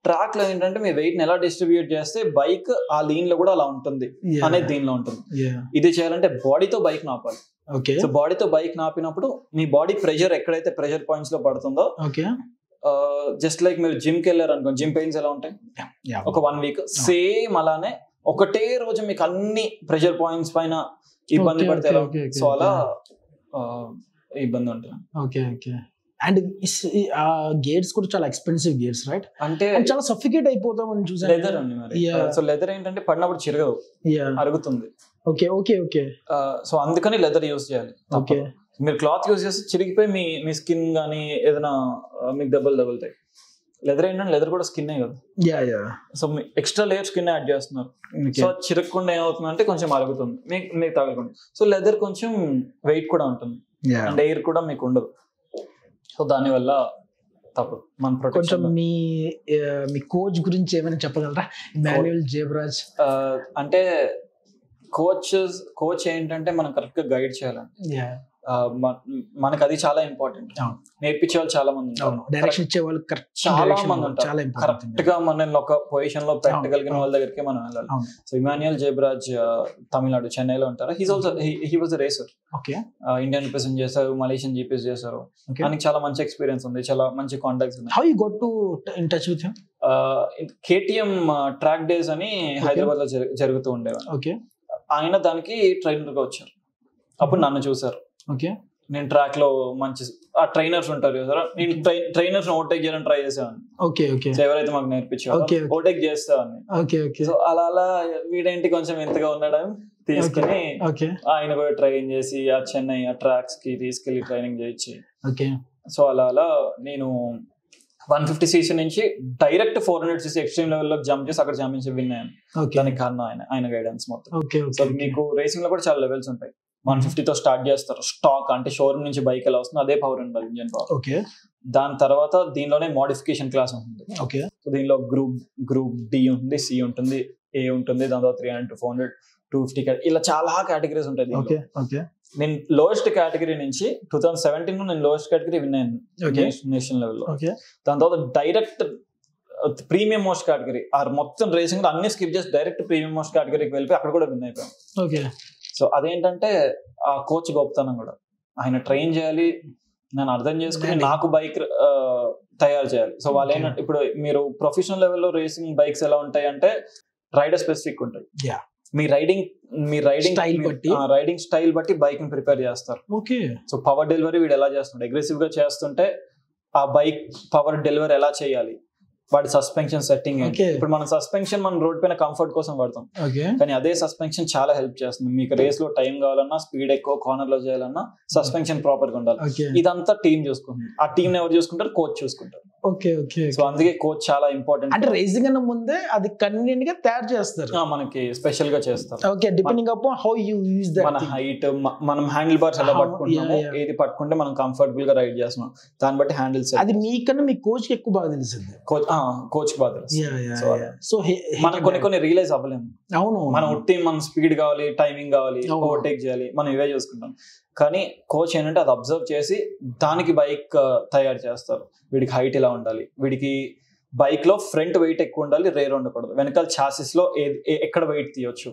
ట్రాక్ లో ఏంటంటే మీ వెయిట్ ని ఎలా డిస్ట్రిబ్యూట్ చేస్తే బైక్ ఆ లీన్ లో కూడా అలా ఉంటుంది అనేది దీనిలో ఉంటుంది. ఇది చేయాలంటే బాడీతో బైక్ నాపాలి. సో బాడీతో బైక్ నాపినప్పుడు మీ బాడీ ప్రెషర్ ఎక్కడైతే ప్రెషర్ పాయింట్స్ లో పడుతుందో, జస్ట్ లైక్ మీరు జిమ్ కి వెళ్ళారు అనుకోండి, జిమ్ పెయిన్స్ ఎలా ఉంటాయి ఒక 1 week, సేమ్ అలానే ఒకటే రోజు మీకు అన్ని ప్రెషర్ పాయింట్స్ పైన ఇబ్బంది పడితే ఎలా ఉంటుంది. సో అలా ఇబ్బంది ఉంటుంది. Okay okay. అండ్ గేర్స్ కూడా చాలా ఎక్స్పెన్సివ్ గేర్స్, రైట్? అంటే చాలా సఫికేట్ అయిపోతామని చూసాను. లెదర్ అండి మరి. సో లెదర్ ఏంటంటే పడినప్పుడు చిరగదు, అరుగుతుంది. ఓకే ఓకే ఓకే సో అందుకని లెదర్ యూస్ చేయాలి. ఓకే మీరు క్లాత్ యూస్ చేస్తే చిరిగిపోయి మీ మీ స్కిన్ కానీ ఏదైనా మీకు దెబ్బలు తగులుతాయి. లెదర్ ఏంటంటే లెదర్ కూడా స్కిన్ కదా, so extra layer skin add చేస్తున్నారు. సో చిరగకుండా ఏమవుతుందంటే కొంచెం అలుగుతుంది మీకు, మీకు తగలకుండా. సో లెదర్ కొంచెం వెయిట్ కూడా ఉంటుంది అండ్ ఎయిర్ కూడా మీకు ఉండదు. సో దానివల్ల తప్పదు మన ప్రొటెక్షన్. మీ మీ కోచ్ గురించి ఏమైనా చెప్పగలరా? ఇమాన్యుయల్ జబ్రాజ్ అంటే కోచ్ ఏంటంటే మనం కరెక్ట్ గా గైడ్ చేయాలండి. మనకు అది చాలా ఇంపార్టెంట్. నేర్పించే వాళ్ళు చాలా మంది ఉంటారు, చాలా మంది ఉంటారు. కరెక్ట్ గా మనల్ని ఒక పొజిషన్ లో పెట్టగలిగిన వాళ్ళ దగ్గరికి మనం వెళ్ళాలి. సో ఇమాన్యుయల్ జబ్రాజ్ తమిళనాడు చెన్నైలో ఉంటారు. He's also he was a racer. Indian represent చేశారు, మలేషియన్ జీపీఎస్ చేశారు. దానికి చాలా మంచి ఎక్స్పీరియన్స్ ఉంది, చాలా మంచి కాంటాక్ట్స్ ఉన్నాయి. How you got to in touch with him? KTM track days అని హైదరాబాద్ లో జరుగుతూ ఉండేవారు. ఆయన దానికి ట్రైనర్ గా వచ్చారు. అప్పుడు నన్ను చూసారు. నేను ట్రాక్ లో మంచి ఆ ట్రైనర్స్ ఉంటారు కదా, నేను ట్రైనర్స్ ఓవర్టేక్ చేయాలని ట్రై చేసేవాడిని. ఎవరైతే మాకు నేర్పించారు ఓవర్టేక్ చేసేవాడిని. సో అలా అలా వీడేంటి కొంచెం ఎంతగా ఉన్నాడని తీసుకుని ఆయన కూడా ట్రైన్ చేసి ఆ చెన్నై ఆ ట్రాక్స్ కి తీసుకెళ్లి ట్రైనింగ్ చేయించి. సో అలా అలా నేను 150cc నుంచి డైరెక్ట్ 400cc ఎక్స్ట్రీమ్ లెవెల్ లో జంప్ చేసి అక్కడ ఛాంపియన్షిప్ విన్ అయ్యాను. దానికి కారణం ఆయన, ఆయన గైడెన్స్ మొత్తం. సో మీకు రేసింగ్ లో కూడా చాలా లెవెల్స్ ఉంటాయి. 150 తో స్టార్ట్ చేస్తారు, స్టాక్ అంటే షోరూమ్ నుంచి బైక్ ఎలా వస్తుంది అదే పవర్ ఉంటుంది, ఇంజన్ పవర్. దాని తర్వాత దీనిలోనే మోడిఫికేషన్ క్లాస్ ఉంటుంది. సో దీనిలో గ్రూప్ డి ఉంటుంది, సి ఉంటుంది, ఏ ఉంటుంది. దాని తర్వాత 300, 400, 250 ఇలా చాలా కేటగిరీస్ ఉంటాయి. నేను లోయెస్ట్ కేటగిరీ నుంచి 2017 లో నేను లోయెస్ట్ కేటగిరీ విన్ అయ్యాను నేషనల్ లెవెల్ లో. దాని తర్వాత డైరెక్ట్ ప్రీమియం మోస్ట్ కేటగిరీ, ఆ మొత్తం రేసింగ్ అన్ని స్కిప్ చేసి డైరెక్ట్ ప్రీమియం మోస్ట్ కేటగిరీకి వెళ్ళిపోయి అక్కడ కూడా విన్ అయిపోయాను. సో అదేంటంటే ఆ కోచ్ గొప్పతనం కూడా. ఆయన ట్రైన్ చేయాలి, నన్ను అర్థం చేసుకుని నాకు బైక్ తయారు చేయాలి. సో వాళ్ళు ఏంటంటే ఇప్పుడు మీరు ప్రొఫెషనల్ లెవెల్లో రేసింగ్ బైక్స్ ఎలా ఉంటాయి అంటే రైడర్ స్పెసిఫిక్ ఉంటాయి. మీ రైడింగ్ స్టైల్ బట్టి బైక్ ని ప్రిపేర్ చేస్తారు. సో పవర్ డెలివరీ వీడు ఎలా చేస్తుంటే అగ్రెసివ్ గా చేస్తుంటే ఆ బైక్ పవర్ డెలివరీ ఎలా చేయాలి, వాడి సస్పెన్షన్ సెట్టింగ్. ఇప్పుడు మన సస్పెన్షన్ మనం రోడ్ పైన కంఫర్ట్ కోసం వాడతాం, కానీ అదే సస్పెన్షన్ చాలా హెల్ప్ చేస్తుంది మీకు రేస్ లో. టైం కావాలన్నా, స్పీడ్ ఎక్కువ కార్నర్ లో చేయాలన్నా సస్పెన్షన్ ప్రాపర్ గా ఉండాలి. ఇదంతా టీం చూసుకుంటుంది. ఆ టీం ఎవరు చూసుకుంటారు? కోచ్ చూసుకుంటారు. సో అందుకే కోచ్ చాలా ఇంపార్టెంట్. అంటే రేసింగ్ అన్న ముందే అది కన్వీనియంట్ గా తయారు చేస్తారు, మనకి స్పెషల్ గా చేస్తారు. Depending upon how you use that. మన హైట్, మనం హ్యాండిల్ బార్స్ ఎలా పట్టుకుంటాము, ఏది పట్టుకుంటే మనం కంఫర్టబుల్ గా రైడ్ చేస్తున్నాం, దాన్ని బట్టి హ్యాండిల్స్. అది మీకన్నా మీ కోచ్ ఎక్కువ బాగా తెలిసింది. కోచ్ బాధ. సో మనం కొన్ని రియలైజ్ అవ్వలేము. అవును, మనం ఉట్టి మన స్పీడ్ కావాలి, టైమింగ్ కావాలి, ఓవర్టేక్ చేయాలి, మనం ఇవే చూసుకుంటాం. కానీ కోచ్ ఏంటంటే అది అబ్జర్వ్ చేసి దానికి బైక్ తయారు చేస్తారు. వీడికి హైట్ ఇలా ఉండాలి, వీడికి బైక్ లో ఫ్రంట్ వెయిట్ ఎక్కువ ఉండాలి, రేర్ ఉండకూడదు, వెనకాల ఛాసిస్ లో ఎక్కడ వెయిట్ తీయొచ్చు,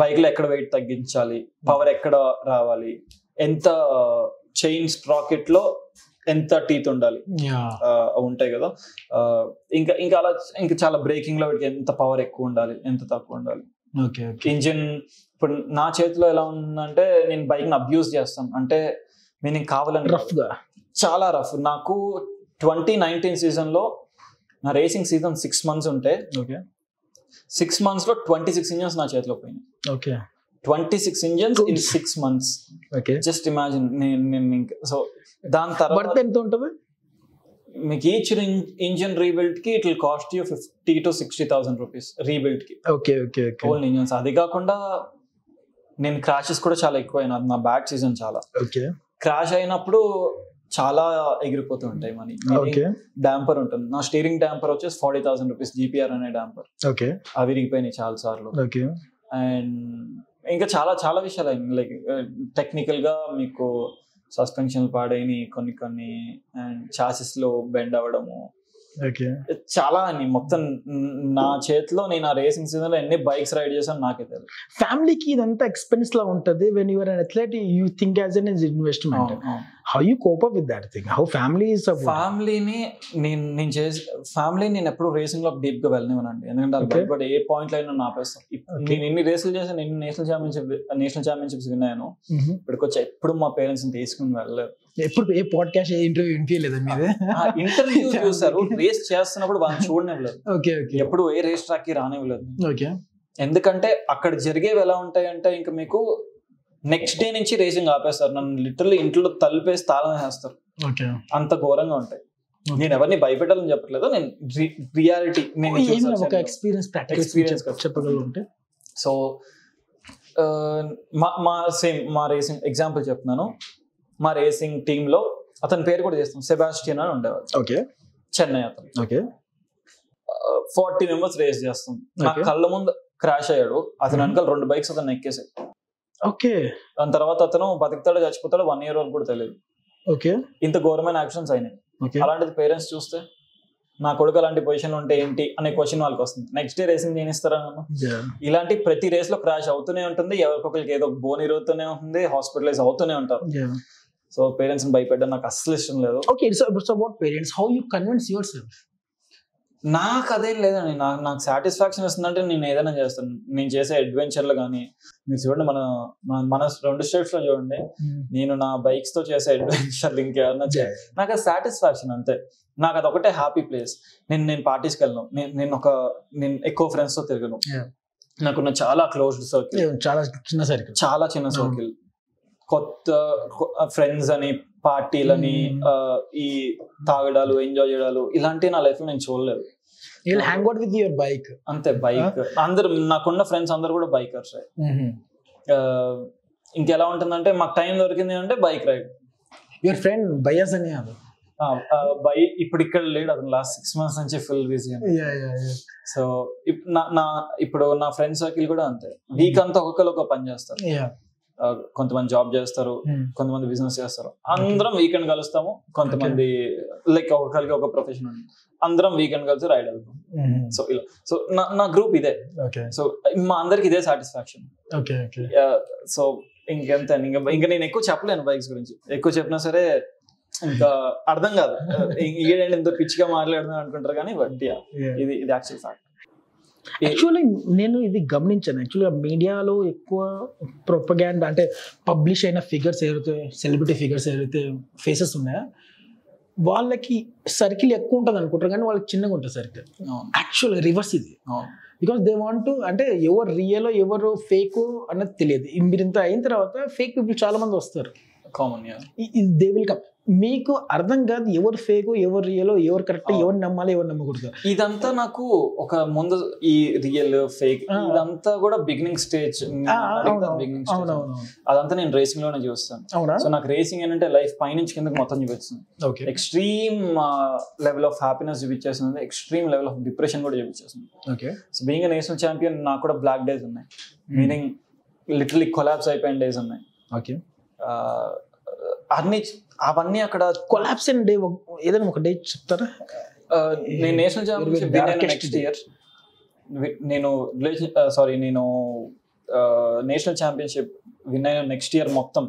బైక్ లో ఎక్కడ వెయిట్ తగ్గించాలి, పవర్ ఎక్కడ రావాలి, ఎంత చైన్ స్ప్రాకెట్ లో ఎంత టీత్ ఉండాలి ఉంటాయి కదా. ఇంకా ఇంకా అలా ఇంకా చాలా బ్రేకింగ్ లో వీటికి ఎంత పవర్ ఎక్కువ ఉండాలి, ఎంత తక్కువ ఉండాలి. ఇంజిన్ ఇప్పుడు నా చేతిలో ఎలా ఉందంటే నేను బైక్ ని అబ్యూస్ చేస్తాను, అంటే నేను కావాలని రఫ్ గా, చాలా రఫ్. నాకు 2019 సీజన్ లో నా రేసింగ్ సీజన్ 6 months ఉంటే 6 months లో 26 engines నా చేతిలో పోయినాయి. 26 engines in 6 months. Just imagine. So దాని తర్వాత ఎంత ఉంటుంది మీకు ఈచ్ ఇంజిన్ రీబిల్డ్ కి? It will cost you $50,000 to $60,000 rebuild కి. Only engines. అది కాకుండా నేను క్రాషెస్ కూడా చాలా ఎక్కువైనా, నా బ్యాక్ సీజన్ చాలా. క్రాష్ అయినప్పుడు చాలా ఎగిరిపోతూ ఉంటాయి మనీ. డాంపర్ ఉంటుంది, నా స్టీరింగ్ డాంపర్ వచ్చేసి $40,000 GPR అనే డాంపర్. అవి విరిగిపోయినాయి చాలా సార్లు. అండ్ ఇంకా చాలా చాలా విషయాలు అయినాయి, లైక్ టెక్నికల్ గా మీకు సస్పెన్షన్ పాడైనవి కొన్ని అండ్ చాసిస్ లో బెండ్ అవ్వడము చాలా అని. మొత్తం నా చేతిలో నేను ఆ రేసింగ్ సీజన్ లో ఎన్ని బైక్స్ రైడ్ చేశాను నాకే తెలుసు. ఫ్యామిలీకి ఇదంతా ఎక్స్పెన్స్ లా ఉంటుంది. When your an athlete you think as an investment. How you cope up with that thing? How family is support? ఫ్యామిలీని నేను ఎప్పుడు రేసింగ్ లో డీప్ గా వెళ్ళనివ్వనండి, ఎందుకంటే బట్ ఏ పాయింట్ లో అయినా ఆపేస్తాను. నేను ఎన్ని రేసులు చేశాను, ఎన్ని నేషనల్ ఛాంపియన్షిప్స్ విన్నాను. ఇక్కడికి వచ్చి ఎప్పుడు మా పేరెంట్స్ ని తీసుకుని వెళ్ళలేదు. ఎప్పుడు ఏ పాడ్కాస్ట్ ఏ ఇంటర్వ్యూ వినిపించలేదా? మీదే ఇంటర్వ్యూ చూసారు, రేస్ చేస్తున్నప్పుడు వాళ్ళు చూడనివ్వలేదు, ఎప్పుడు ఏ రేస్ ట్రాక్ కి రానివ్వలేదు. ఎందుకంటే అక్కడ జరిగేవి ఎలా ఉంటాయంటే ఇంకా మీకు నెక్స్ట్ డే నుంచి రేసింగ్ ఆపేస్తారు. నన్ను లిటరల్లీ ఇంట్లో తలిపేసి తాళం వేస్తారు, అంత ఘోరంగా ఉంటాయి. నేను ఎవరిని భయపెట్టాలని చెప్పట్లేదు, నేను రియాలిటీ చెప్పగలుగుంటే. సో మా రేసింగ్ ఎగ్జాంపుల్ చెప్తున్నాను. మా రేసింగ్ టీంలో అతని పేరు కూడా చేస్తాం, సెబాస్టియన్ అని ఉండేవాడు, చెన్నై అతను. 40 members రేస్ చేస్తాం. నా కళ్ళ ముందు క్రాష్ అయ్యాడు, అతను వెనకాల 2 bikes అతను ఎక్కేసాడు. ఓకే, దాని తర్వాత అతను బతుకుతాడో చచ్చిపోతాడో 1 year old కూడా తెలియదు. ఓకే, ఇంత ఘోరమైన యాక్షన్స్ అయినాయి. అలాంటిది పేరెంట్స్ చూస్తే నా కొడుకు అలాంటి పొజిషన్ ఉంటే ఏంటి అనే క్వశ్చన్ వాళ్ళకి వస్తుంది. నెక్స్ట్ డే రేసింగ్ చేయిస్తారా? ఇలాంటి ప్రతి రేస్ లో క్రాష్ అవుతూనే ఉంటుంది, ఎవరికొకరికి ఏదో బోన్ ఇరుగుతూనే ఉంటుంది, హాస్పిటలైజ్ అవుతూనే ఉంటారు. సో పేరెంట్స్ భయపెట్టడం నాకు అస్సలు ఇష్టం లేదు. నాకు అదేం లేదండి, నాకు సాటిస్ఫాక్షన్ వస్తుందంటే నేను ఏదైనా చేస్తాను. నేను చేసే అడ్వెంచర్లు కానీ, మీరు చూడండి మన మన 2 states లో చూడండి, నేను నా బైక్స్ తో చేసే అడ్వెంచర్లు ఇంకేమన్నా నాకు అది సాటిస్ఫాక్షన్ అంతే. నాకు అది ఒకటే హ్యాపీ ప్లేస్. నేను పార్టీస్కి వెళ్ళను, నేను ఎక్కువ ఫ్రెండ్స్ తో తిరగను. నాకున్న చాలా క్లోజ్డ్ సర్కిల్, చాలా చిన్న సర్కిల్. కొత్త ఫ్రెండ్స్ అని, పార్టీలని, ఈ తాగడాలు, ఎంజాయ్ చేయడాలు, ఇలాంటివి నా లైఫ్ లో నేను చూడలేదు. అంతే, బైక్. అందరు నాకున్న ఫ్రెండ్స్ అందరు కూడా బైకర్స్. ఇంకెలా ఉంటుందంటే మాకు టైం దొరికింది అంటే బైక్ రైడ్. యువర్ ఫ్రెండ్ బయాస్ అని ఇప్పుడు ఇక్కడ లేడు, అతను లాస్ట్ 6 months నుంచి ఫుల్ బిజీ. సో ఇప్పుడు నా ఫ్రెండ్ సర్కిల్ కూడా అంతే, వీక్ అంతా ఒక్కొక్కరు ఒక పని చేస్తారు. కొంతమంది జాబ్ చేస్తారు, కొంతమంది బిజినెస్ చేస్తారు. అందరం వీకెండ్ కలుస్తాము. కొంతమంది లైక్ ఒకరికి ఒక ప్రొఫెషన్ ఉంది, అందరం వీకెండ్ కలిసి రైడ్ వెళ్తాం. సో ఇలా సో నా గ్రూప్ ఇదే. సో మా అందరికి ఇదే సాటిస్ఫాక్షన్. సో ఇంకెంత, ఇంకా నేను ఎక్కువ చెప్పలేను బైక్స్ గురించి. ఎక్కువ చెప్పినా సరే ఇంకా అర్థం కాదు, ఏంటంటే ఎంతో పిచ్చిగా మాట్లాడుతున్నాను అనుకుంటారు. కానీ బట్ ఇది యాక్చువల్ ఫ్యాక్ట్. యాక్చువల్లీ నేను ఇది గమనించాను. యాక్చువల్గా మీడియాలో ఎక్కువ ప్రొపగాండా అంటే పబ్లిష్ అయిన ఫిగర్స్ ఏవైతే, సెలబ్రిటీ ఫిగర్స్ ఏవైతే ఫేసెస్ ఉన్నాయో వాళ్ళకి సర్కిల్ ఎక్కువ ఉంటుంది అనుకుంటారు, కానీ వాళ్ళకి చిన్నగా ఉంటుంది సర్కిల్. యాక్చువల్గా రివర్స్ ఇది. బికాస్ దే వాంట్ టు, అంటే ఎవరు రియలో ఎవరు ఫేకో అన్నది తెలియదు. మీరు ఇంత అయిన తర్వాత ఫేక్ పీపుల్ చాలా మంది వస్తారు, కామన్. They will come. మీకు అర్థం కాదు ఎవరు ఫేక్, ఎవరు రియల్, ఎవరు కరెక్ట్, ఎవరు నమ్మాలి, ఎవరు నమ్మకూడదు. ఇదంతా నాకు ఒక ముందు ఈ రియల్ ఫేక్ ఇదంతా కూడా బిగినింగ్ స్టేజ్. అదంతా నేను రేసింగ్ లోనే చూస్తాను. సో నాకు రేసింగ్ ఏంటంటే లైఫ్ పైనుంచి కిందకి మొత్తం చూపిస్తుంది. ఎక్స్ట్రీమ్ లెవెల్ ఆఫ్ హ్యాపీనెస్ చూపించేస్తుంది, ఎక్స్ట్రీమ్ లెవెల్ ఆఫ్ డిప్రెషన్ కూడా చూపించేస్తుంది. సో బీయింగ్ నేషనల్ ఛాంపియన్ నాకు కూడా బ్లాక్ డేస్ ఉన్నాయి, మీనింగ్ లిటరలీ కొలాబ్స్ అయిపోయిన డేస్ ఉన్నాయి. ఓకే, అన్ని అవన్నీ అక్కడ కొలాప్స్ డే ఏదైనా ఒక డే చెప్తారా? నేను నేషనల్ ఛాంపియన్షిప్ నెక్స్ట్ ఇయర్ నేను నేషనల్ ఛాంపియన్షిప్ విన్ అయిన నెక్స్ట్ ఇయర్ మొత్తం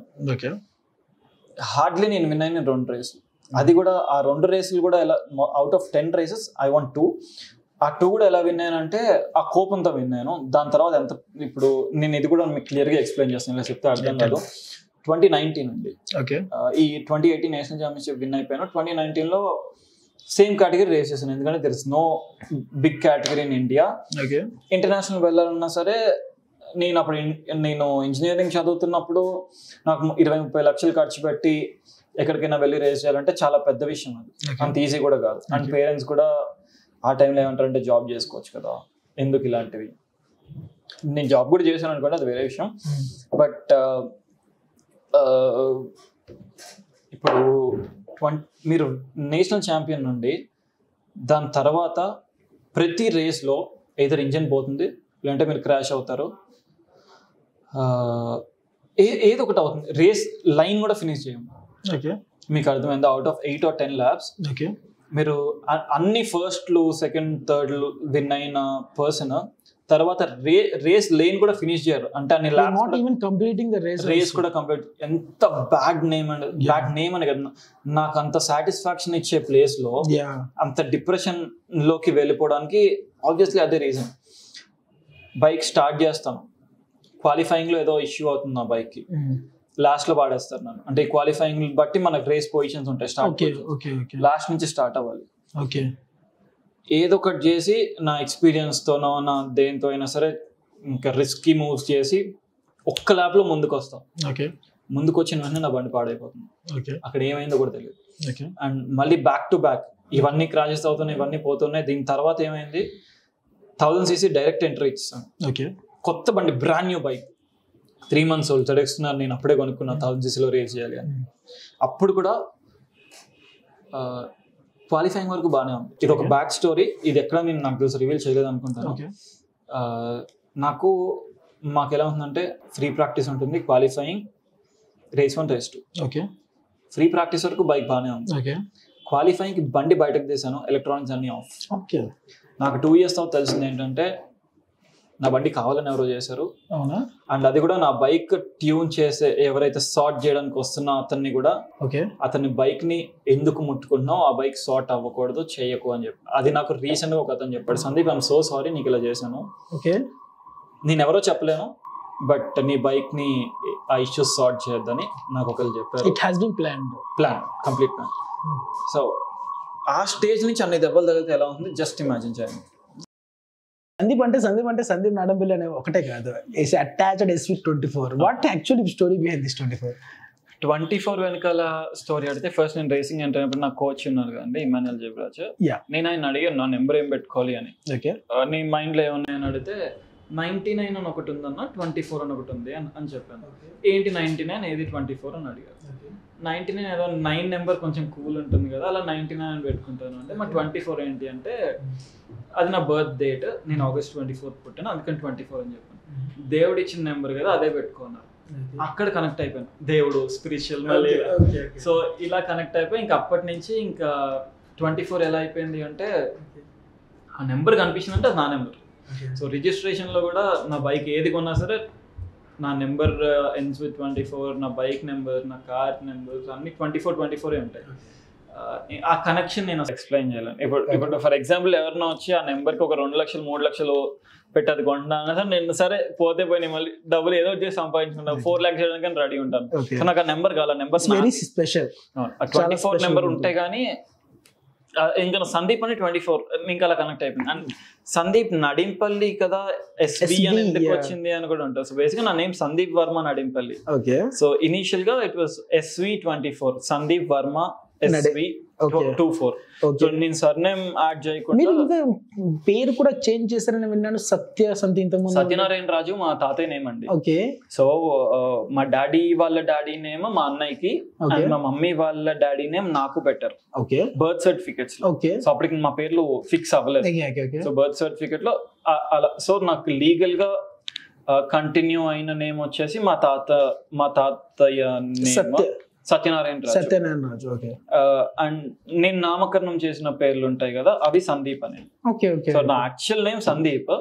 హార్డ్లీ నేను విన్ అయిన 2 races. అది కూడా ఆ 2 races కూడా ఎలా, out of 10 races I want 2. ఆ 2 కూడా ఎలా విన్నానంటే ఆ కోపంతో విన్నాను. దాని తర్వాత ఎంత, ఇప్పుడు నేను ఇది కూడా మీకు క్లియర్గా ఎక్స్ప్లెయిన్ చేస్తాను, ఇలా చెప్తే అర్థం కాదు. 2019 అండి, ఈ 2018 నేషనల్ ఛాంపియన్షిప్ విన్ అయిపోయాను. 2019లో సేమ్ కేటగిరీ రేస్ చేశాను, ఎందుకంటే there is no big category in India. International వెళ్ళాలన్నా సరే, నేను అప్పుడు నేను ఇంజనీరింగ్ చదువుతున్నప్పుడు నాకు 20-30 lakhs ఖర్చు పెట్టి ఎక్కడికైనా వెళ్ళి రేస్ చేయాలంటే చాలా పెద్ద విషయం. అది అంత ఈజీ కూడా కాదు. అండ్ పేరెంట్స్ కూడా ఆ టైంలో ఏమంటారంటే జాబ్ చేసుకోవచ్చు కదా, ఎందుకు ఇలాంటివి. నేను జాబ్ కూడా చేశాను అనుకోండి, అది వేరే విషయం. బట్ ఇప్పుడు మీరు నేషనల్ ఛాంపియన్ నుండి దాని తర్వాత ప్రతి రేస్లో ఏదైనా ఇంజన్ పోతుంది, లేదంటే మీరు క్రాష్ అవుతారు, ఏదో ఒకటి అవుతుంది. రేస్ లైన్ కూడా ఫినిష్ చేయము. మీకు అర్థమైంది? అవుట్ ఆఫ్ 8 or 10 laps మీరు అన్ని ఫస్ట్లు, సెకండ్, థర్డ్లు విన్ అయిన పర్సన్ తర్వాత రేస్ లేన్ కూడా ఫినిష్ చేయరు. అంటే రేస్ కూడా కంప్లీట్, ఎంత బ్యాడ్ నేమ్ అని కదా. నాకు అంత సాటిస్ఫాక్షన్ ఇచ్చే ప్లేస్ లో అంత డిప్రెషన్ లోకి వెళ్ళిపోవడానికి ఆబ్వియస్లీ అదే రీజన్. బైక్ స్టార్ట్ చేస్తాను, క్వాలిఫైయింగ్ లో ఏదో ఇష్యూ అవుతుంది నా బైక్ కి, లాస్ట్ లో పాడేస్తారు నన్ను. అంటే క్వాలిఫైయింగ్ బట్టి మనకు రేస్ పొజిషన్స్ ఉంటాయి, స్టార్ట్ లాస్ట్ నుంచి స్టార్ట్ అవ్వాలి. ఏదో ఒకటి చేసి నా ఎక్స్పీరియన్స్ తోనో నా దేనితో అయినా సరే ఇంకా రిస్కీ మూవ్స్ చేసి ఒక్క ల్యాప్లో ముందుకు వస్తాం. ఓకే, ముందుకు వచ్చిన వెంటనే నా బండి పాడైపోతుంది. ఓకే, అక్కడ ఏమైందో కూడా తెలియదు. ఓకే, అండ్ మళ్ళీ బ్యాక్ టు బ్యాక్ ఇవన్నీ క్రాషెస్ అవుతున్నాయి, ఇవన్నీ పోతున్నాయి. దీని తర్వాత ఏమైంది, 1000cc డైరెక్ట్ ఎంట్రీ ఇస్తాను. ఓకే, కొత్త బండి, brand new bike, 3 months old ZX-R నేను అప్పుడే కొనుక్కున్నా 1000cc లో రేస్ చేయాలి అని. అప్పుడు కూడా క్వాలిఫైయింగ్ వరకు బాగానే ఉంది. ఇది ఒక బ్యాక్ స్టోరీ, ఇది ఎక్కడ నేను నాకు తెలుసు రివీల్ చేయలేదు అనుకుంటాను. మాకు ఎలా ఉందంటే ఫ్రీ ప్రాక్టీస్ ఉంటుంది, qualifying, race 1, race 2. Okay, free practice వరకు బైక్ బాగానే ఉంది. ఓకే, క్వాలిఫైయింగ్కి బండి బయటకు తీసాను, ఎలక్ట్రానిక్స్ అన్నీ ఆఫ్. ఓకే, నాకు 2 years తర్వాత తెలిసింది ఏంటంటే నా బండి కావాలని ఎవరో చేశారు. అవునా? అండ్ అది కూడా నా బైక్ ట్యూన్ చేసే ఎవరైతే సార్ట్ చేయడానికి వస్తున్నా అతన్ని కూడా, ఓకే, అతని బైక్ ని ఎందుకు ముట్టుకుంటున్నావు, ఆ బైక్ సార్ట్ అవ్వకూడదు, చేయకు అని చెప్పి. అది నాకు రీసెంట్ గా ఒక అతను చెప్పాడు, సందీప్ ఐఎమ్ సో సారీ నీకు ఇలా చేశాను, ఓకే, నేను ఎవరో చెప్పలేను, బట్ నీ బైక్ ని ఆ ఇష్యూస్ సార్ట్ చేయొద్దని నాకు ఒకరు చెప్పారు. It has been plan complete plan. So ఆ స్టేజ్ నుంచి అన్ని దెబ్బలు తగిలితే ఎలా ఉంది జస్ట్ ఇమాజిన్ చేయండి. సందీప్ అంటే సందీప్ నాడంపల్లి అనే ఒకటే కాదు, attached SV 24. What actually story behind this 24 వెనకాల స్టోరీ అడితే, ఫస్ట్ నేను రేసింగ్ ఎంటర్ అయినప్పుడు నా కోచ్ ఉన్నారు కదండి, ఇమాన్యుల్ జబ్రాజ్. నేను ఆయన అడిగాను నా నెంబర్ ఏం పెట్టుకోవాలి అని. ఓకే, నీ మైండ్లో ఏమున్నాయని అడిగితే 99 అని ఒకటి ఉందన్న, 24 అని ఒకటి ఉంది అని చెప్పాను. ఏంటి 99 ఏది 24 అని అడిగారు. 99 ఏదో 9 నెంబర్ కొంచెం కూల్ ఉంటుంది కదా, అలా 99 అని పెట్టుకుంటాను అంటే, మరి 24 ఏంటి అంటే అది నా బర్త్ డేట్, నేను August 24 పుట్టాను, అందుకని 24 అని చెప్పాను. దేవుడు ఇచ్చిన నెంబర్ కదా అదే పెట్టుకున్నాను. అక్కడ కనెక్ట్ అయిపోయాను, దేవుడు స్పిరిచువల్ సో ఇలా కనెక్ట్ అయిపోయి ఇంకా అప్పటి నుంచి ఇంకా 24 ఎలా అయిపోయింది అంటే ఆ నెంబర్ కనిపించిందంటే అది నా నెంబర్. సో రిజిస్ట్రేషన్లో కూడా నా బైక్ ఏది కొన్నా సరే నా నెంబర్ ఎండ్స్ విత్ 24, నా బైక్ నెంబర్, నా కార్ నెంబర్ అన్ని 24 24 ఉంటాయి. ఆ కనెక్షన్ నేను ఎక్స్ప్లెయిన్ చేయలేను. ఇప్పుడు ఫర్ ఎగ్జాంపుల్ ఎవరైనా వచ్చి ఆ నెంబర్కి ఒక 2 లక్షలు 3 లక్షలు పెట్టి అది కొంటున్నాను సార్, నేను సరే పోతే పోయి మళ్ళీ డబ్బులు ఏదో చేసి సంపాదించుకుంటాను, 4 lakhs చేయడానికి రెడీ ఉంటాను. సో నాకు ఆ నెంబర్ కావాలి, ఆ నెంబర్ వెరీ స్పెషల్. 24 నెంబర్ ఉంటే కానీ ఇంకా సందీప్ అని 24 ఇంకా అలా కనెక్ట్ అయిపోయింది. అండ్ సందీప్ నడింపల్లి కదా, SB అని ఎందుకు వచ్చింది అని కూడా ఉంటుంది. సో బేసిక్గా నా name Sandeep Varma Nadimpalli. Okay, so initial గా it was SV 24, Sandeep Varma SV 24. So నేను సర్ నేమ్ యాడ్ చేయకుండా పేరు కూడా చేంజ్ చేశారని విన్నాను. సత్యనారాయణ రాజు మా తాతయ్య నేమ్ అండి. ఓకే, సో మా డాడీ వాళ్ళ డాడీ నేమ్ మా అన్నయ్యకి, మా మమ్మీ వాళ్ళ డాడీ నేమ్ నాకు పెట్టారు. Okay, birth certificates. Okay, so అప్పటికి మా పేర్లు ఫిక్స్ అవ్వలేదు. సో బర్త్ సర్టిఫికెట్ లో అలా, సో నాకు లీగల్ గా కంటిన్యూ అయిన నేమ్ వచ్చేసి మా తాతయ్య name Satyanarayana Raju. Okay, and నేను నామకరణం చేసిన పేర్లు ఉంటాయి కదా, అవి సందీప్ అని. ఓకే, సో నా యాక్చువల్ నేమ్ సందీప్,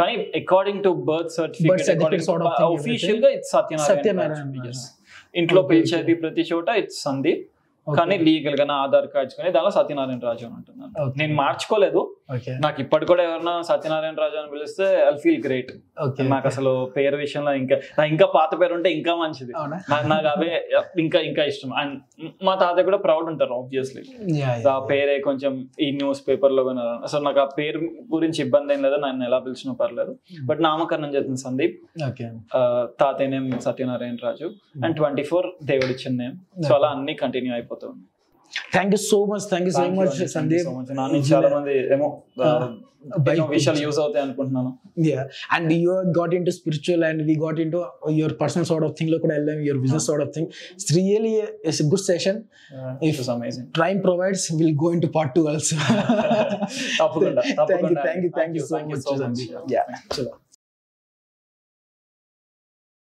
కానీ according to birth certificate official గా ఇట్స్ సత్యనారాయణ. ఇంట్లో పిలిచేది ప్రతి చోట ఇట్స్ సందీప్, కానీ లీగల్ గా నా ఆధార్ కార్డ్స్ కానీ దానిలో సత్యనారాయణ రాజు అని ఉంటుంది. నేను మార్చుకోలేదు. నాకు ఇప్పటి కూడా ఎవరైనా సత్యనారాయణ రాజు అని పిలిస్తే ఐ ఫీల్ గ్రేట్. నాకు అసలు పేరు విషయంలో ఇంకా పాత పేరు ఉంటే ఇంకా మంచిది, నాకు అవే ఇంకా ఇష్టం. అండ్ మా తాతయ్య కూడా ప్రౌడ్ ఉంటారు ఆబ్వియస్లీ, ఆ పేరే కొంచెం ఈ న్యూస్ పేపర్ లో కూడా. అసలు నాకు ఆ పేరు గురించి ఇబ్బంది ఏం లేదు, నన్ను ఎలా పిలిచినా పర్లేదు. బట్ నామకరణం చేసిన సందీప్, తాతయ్య నేమ్ సత్యనారాయణ రాజు, అండ్ 24 దేవుడిచ్చిన నేమ్. సో అలా అన్ని కంటిన్యూ అయిపోతుంది. Thank you so much Sandeep. Nani chaala mandi emo visual use avutay anukuntunanu. Yeah, and you got into spiritual and we got into your personal sort of thing lo kuda ellam, your business sort of thing. It's really a good session. It was amazing. Time provides, we'll go into part 2 also. Tapakunda. Thank you so much Sandeep. Yeah, chalo.